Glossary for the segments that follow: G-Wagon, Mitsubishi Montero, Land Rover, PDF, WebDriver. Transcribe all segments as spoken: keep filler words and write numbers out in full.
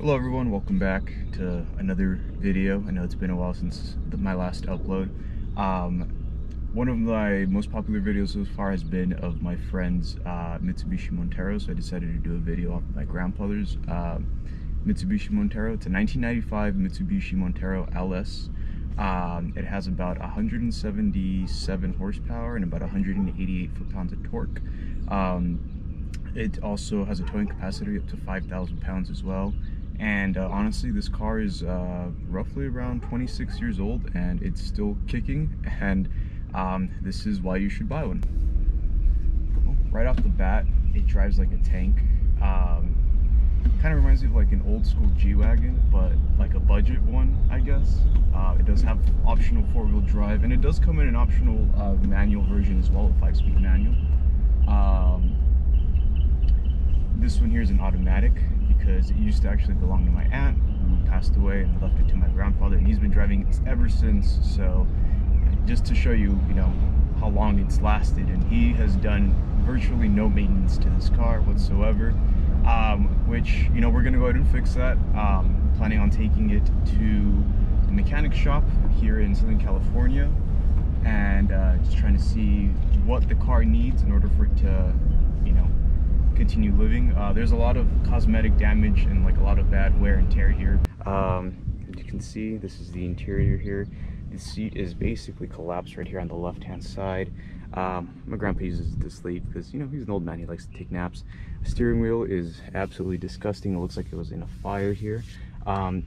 Hello everyone, welcome back to another video. I know it's been a while since the, my last upload. Um, one of my most popular videos so far has been of my friend's uh, Mitsubishi Montero, so I decided to do a video off of my grandfather's uh, Mitsubishi Montero. It's a nineteen ninety-five Mitsubishi Montero L S. Um, it has about one hundred seventy-seven horsepower and about one hundred eighty-eight foot-pounds of torque. Um, it also has a towing capacity up to five thousand pounds as well. And uh, honestly, this car is uh, roughly around twenty-six years old and it's still kicking, and um, this is why you should buy one. Well, right off the bat, it drives like a tank. Um, kind of reminds me of like an old school G-Wagon, but like a budget one, I guess. Uh, it does have optional four-wheel drive, and it does come in an optional uh, manual version as well, a five-speed manual. Um, this one here is an automatic, because it used to actually belong to my aunt, who passed away and left it to my grandfather, and he's been driving it ever since. So just to show you, you know, how long it's lasted, and he has done virtually no maintenance to this car whatsoever, um, which, you know, we're gonna go ahead and fix that. Um, planning on taking it to the mechanic shop here in Southern California, and uh, just trying to see what the car needs in order for it to, you know, continue living. Uh, there's a lot of cosmetic damage and like a lot of bad wear and tear here. Um, as you can see, this is the interior here. The seat is basically collapsed right here on the left-hand side. Um, my grandpa uses this sleeve because, you know, he's an old man, he likes to take naps. The steering wheel is absolutely disgusting. It looks like it was in a fire here. Um,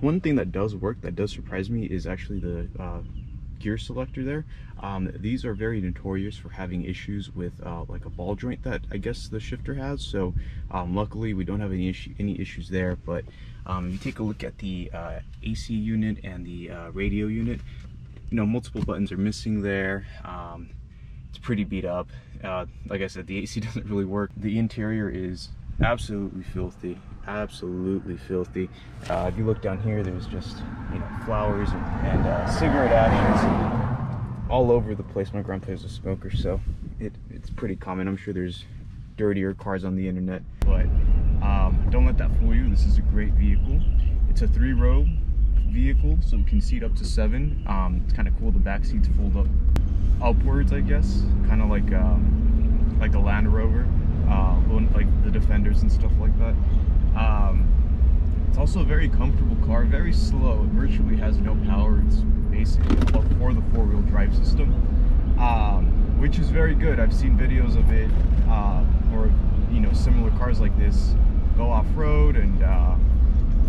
one thing that does work, that does surprise me, is actually the uh, gear selector there. Um, these are very notorious for having issues with uh, like a ball joint that I guess the shifter has, so um, luckily we don't have any issue any issues there. But um, you take a look at the uh, A C unit and the uh, radio unit, you know, multiple buttons are missing there. Um, it's pretty beat up. Uh, like I said, the A C doesn't really work. The interior is absolutely filthy, absolutely filthy. Uh, if you look down here, there's just, you know, flowers and, and uh, cigarette ashes all over the place. My grandpa is a smoker, so it, it's pretty common. I'm sure there's dirtier cars on the internet, but um, don't let that fool you. This is a great vehicle. It's a three-row vehicle, so it can seat up to seven. Um, it's kind of cool. The back seats fold up upwards, I guess, kind of like um, like a Land Rover. Uh, like the Defenders and stuff like that. Um, it's also a very comfortable car, very slow. It virtually has no power. It's basically for the four-wheel drive system, um, which is very good. I've seen videos of it, uh, or, you know, similar cars like this go off-road and uh,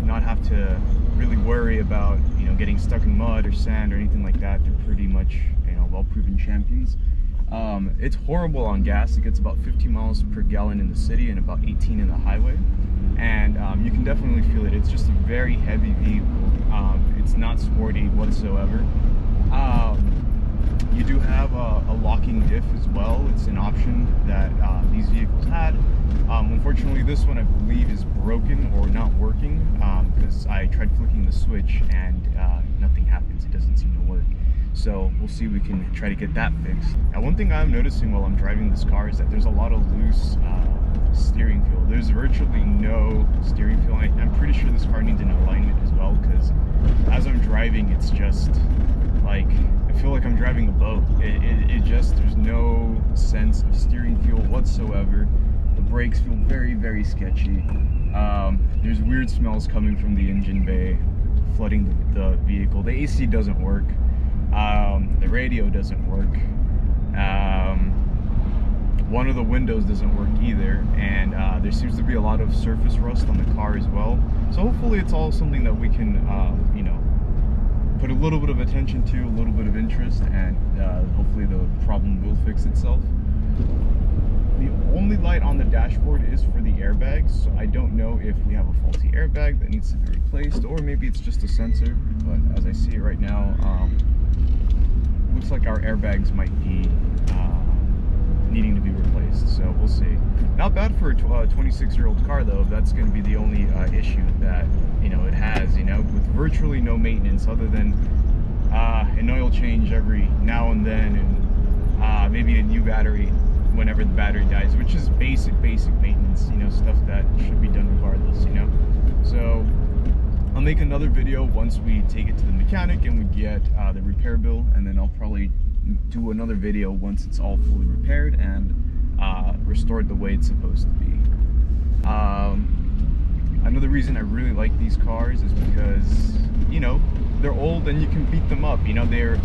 not have to really worry about, you know, getting stuck in mud or sand or anything like that. They're pretty much, you know, well-proven champions. Um, it's horrible on gas. It gets about fifteen miles per gallon in the city and about eighteen in the highway, and um, you can definitely feel it. It's just a very heavy vehicle. Um, it's not sporty whatsoever. Um, you do have a, a locking diff as well. It's an option that uh, these vehicles had. Um, unfortunately, this one I believe is broken or not working, because um, I tried flicking the switch and uh, nothing happens. It doesn't seem to work. So we'll see, we can try to get that fixed. Now, one thing I'm noticing while I'm driving this car is that there's a lot of loose uh, steering feel. There's virtually no steering feel. I, I'm pretty sure this car needs an alignment as well, because as I'm driving, it's just like, I feel like I'm driving a boat. It, it, it just, there's no sense of steering feel whatsoever. The brakes feel very, very sketchy. Um, there's weird smells coming from the engine bay, flooding the, the vehicle. The A C doesn't work. Um, the radio doesn't work. Um, one of the windows doesn't work either, and uh, there seems to be a lot of surface rust on the car as well. So hopefully it's all something that we can, uh, you know, put a little bit of attention to, a little bit of interest, and uh, hopefully the problem will fix itself. The only light on the dashboard is for the airbags, so I don't know if we have a faulty airbag that needs to be replaced, or maybe it's just a sensor. But as I see it right now, um, looks like our airbags might be uh, needing to be replaced, so we'll see. Not bad for a twenty-six-year-old car, though. That's going to be the only uh, issue that, you know, it has, you know, with virtually no maintenance other than uh, an oil change every now and then, and uh, maybe a new battery whenever the battery dies, which is basic, basic maintenance, you know, stuff that should be done regardless, you know. So make another video once we take it to the mechanic and we get uh, the repair bill, and then I'll probably do another video once it's all fully repaired and uh, restored the way it's supposed to be. Um, another reason I really like these cars is because, you know, they're old and you can beat them up. You know, they're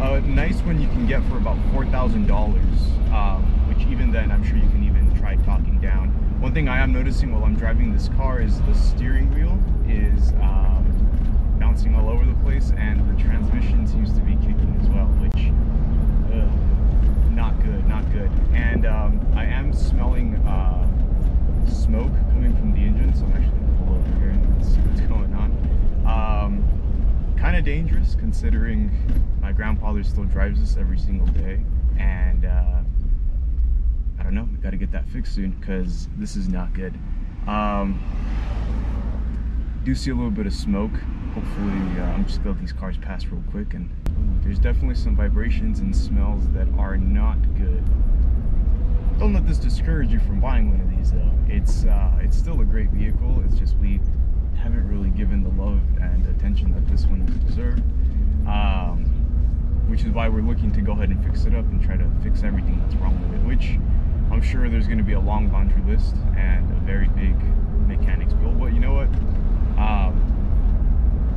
a nice one you can get for about four thousand dollars, um, which even then I'm sure you can even try talking down. One thing I am noticing while I'm driving this car is the steering wheel is um, bouncing all over the place, and the transmission seems to be kicking as well, which, ugh, not good, not good. And um, I am smelling uh, smoke coming from the engine, so I'm actually going to pull over here and see what's going on. Um, kind of dangerous, considering my grandfather still drives this every single day, and uh, I don't know, we got to get that fixed soon because this is not good. Um, do see a little bit of smoke. Hopefully, uh, I'm just gonna let these cars pass real quick. And ooh, there's definitely some vibrations and smells that are not good. Don't let this discourage you from buying one of these, though. It's uh, it's still a great vehicle. It's just we haven't really given the love and attention that this one deserved. Um, which is why we're looking to go ahead and fix it up and try to fix everything that's wrong with it, which I'm sure there's going to be a long laundry list and a very big mechanics bill, but you know what, um,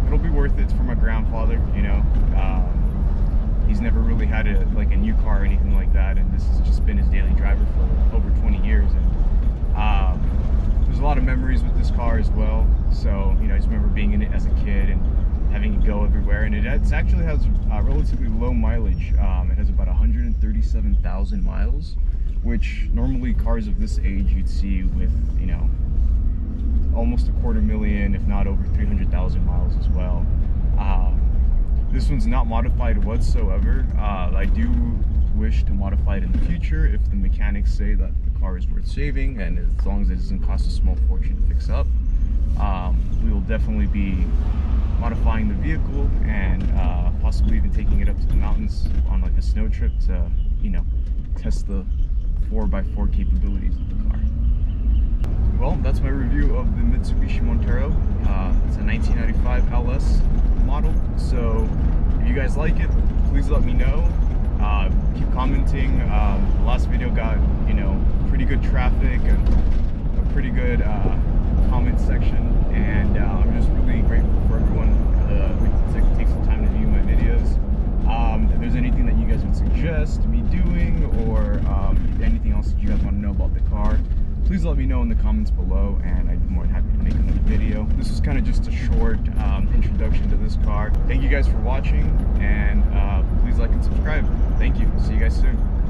it'll be worth it. It's for my grandfather, you know, um, he's never really had a, like a new car or anything like that, and this has just been his daily driver for over twenty years, and um, there's a lot of memories with this car as well, so, you know, I just remember being in it as a kid and having it go everywhere, and it actually has uh, relatively low mileage. Um, it has about one hundred thirty-seven thousand miles, which normally cars of this age you'd see with, you know, almost a quarter million, if not over three hundred thousand miles as well. Uh, this one's not modified whatsoever. Uh, I do wish to modify it in the future if the mechanics say that the car is worth saving, and as long as it doesn't cost a small fortune to fix up, um, we will definitely be modifying the vehicle and uh, possibly even taking it up to the mountains on like a snow trip to, you know, test the four by four capabilities of the car. Well, that's my review of the Mitsubishi Montero. Uh, it's a nineteen ninety-five L S model, so if you guys like it, please let me know. Uh, keep commenting. Um, the last video got, you know, pretty good traffic and a pretty good uh, comment section, and uh, I'm just really grateful for everyone uh, who takes the time to view my videos. Um, if there's anything that you guys would suggest me doing, or um, anything else that you guys want to know about the car, please let me know in the comments below, and I'd be more than happy to make another video. This is kind of just a short um, introduction to this car. Thank you guys for watching, and uh, please like and subscribe. Thank you. See you guys soon.